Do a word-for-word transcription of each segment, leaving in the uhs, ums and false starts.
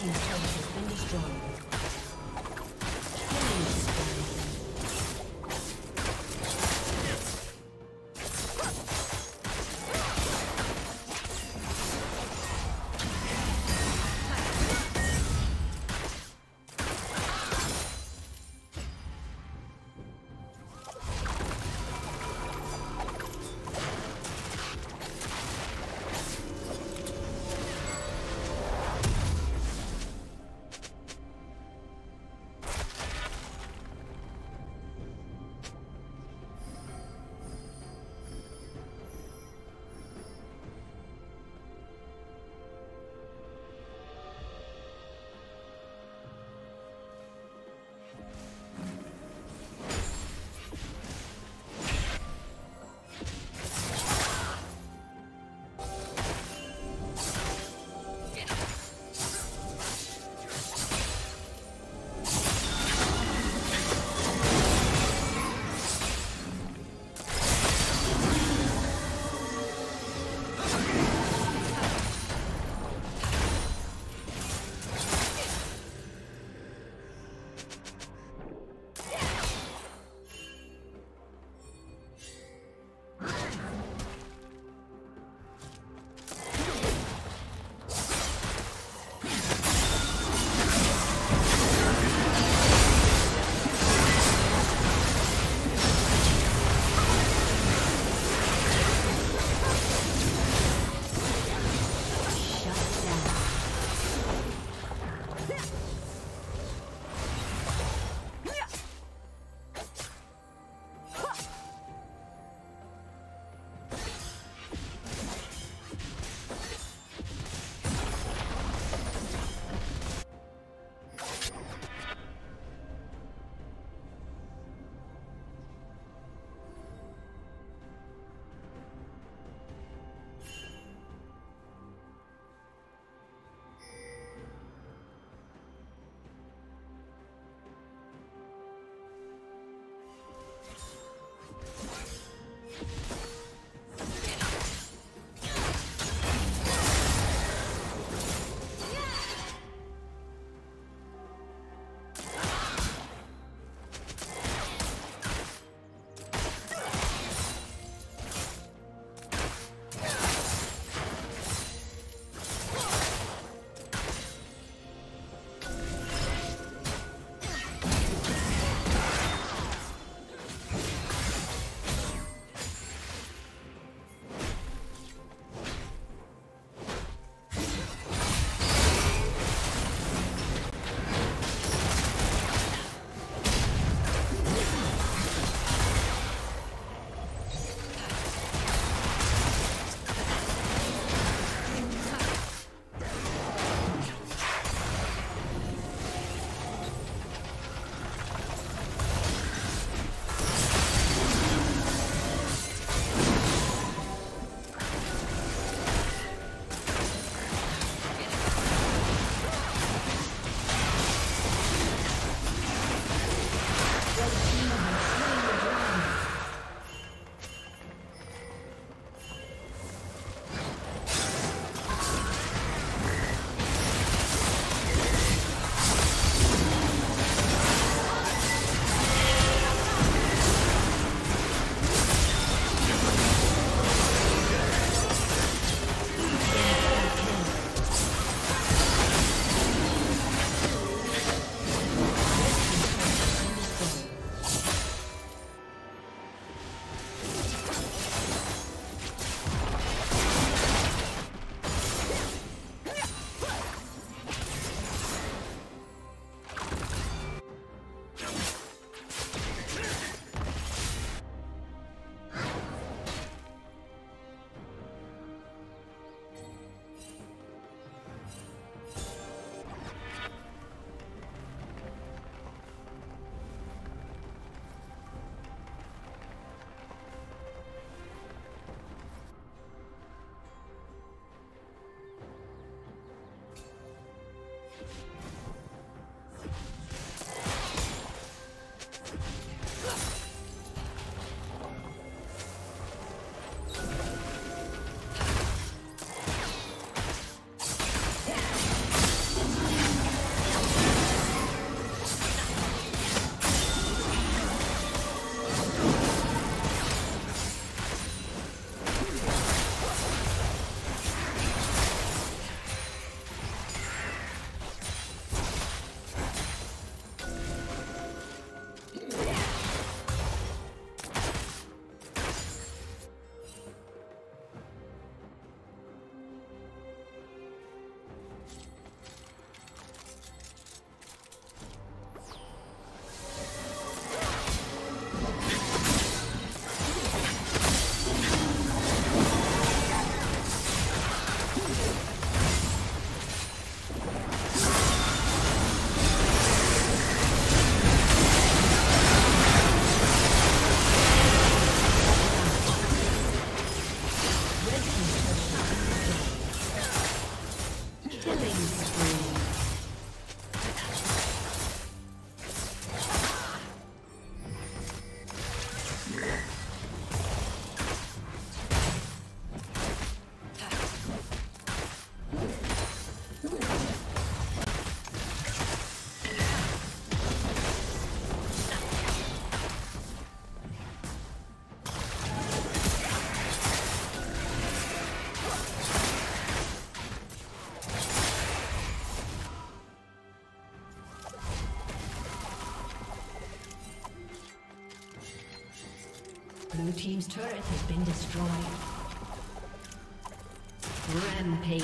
team's turret has been destroyed. Blue team's turret has been destroyed. Rampage.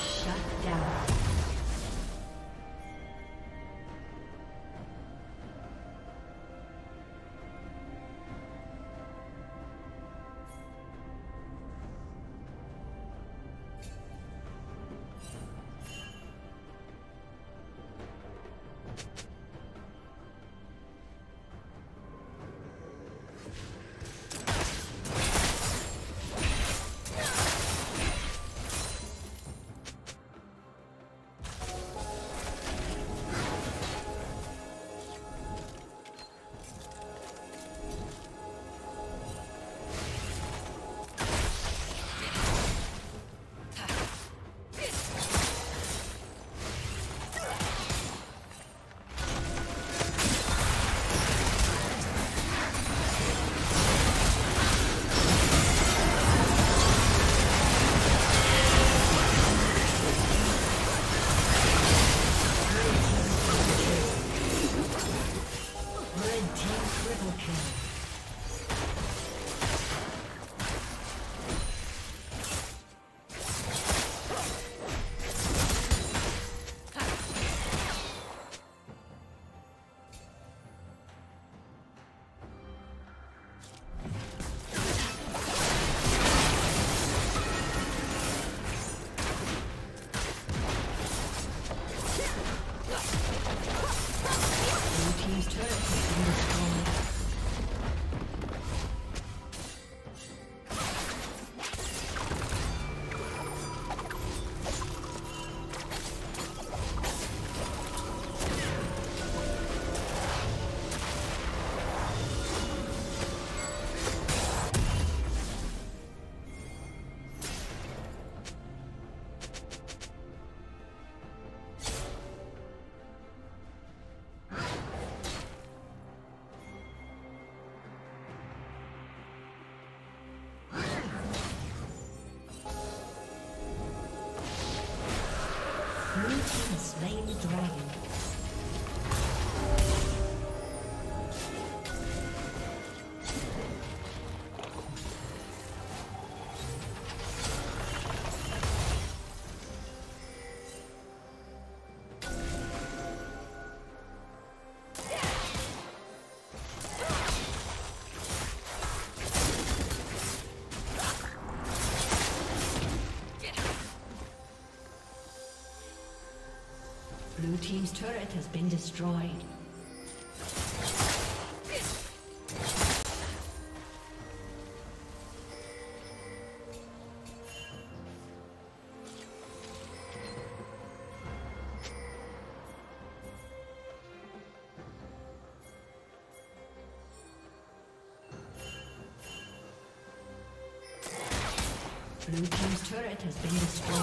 Shut down. Slain the dragon. Blue team's turret has been destroyed. Blue team's turret has been destroyed.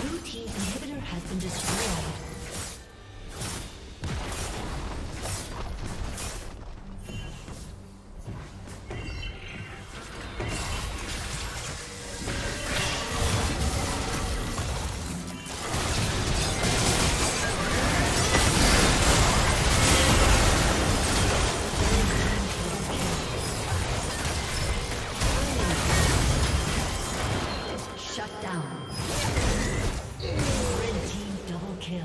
Blue team's inhibitor has been destroyed. Yeah.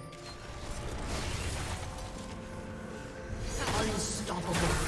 Unstoppable.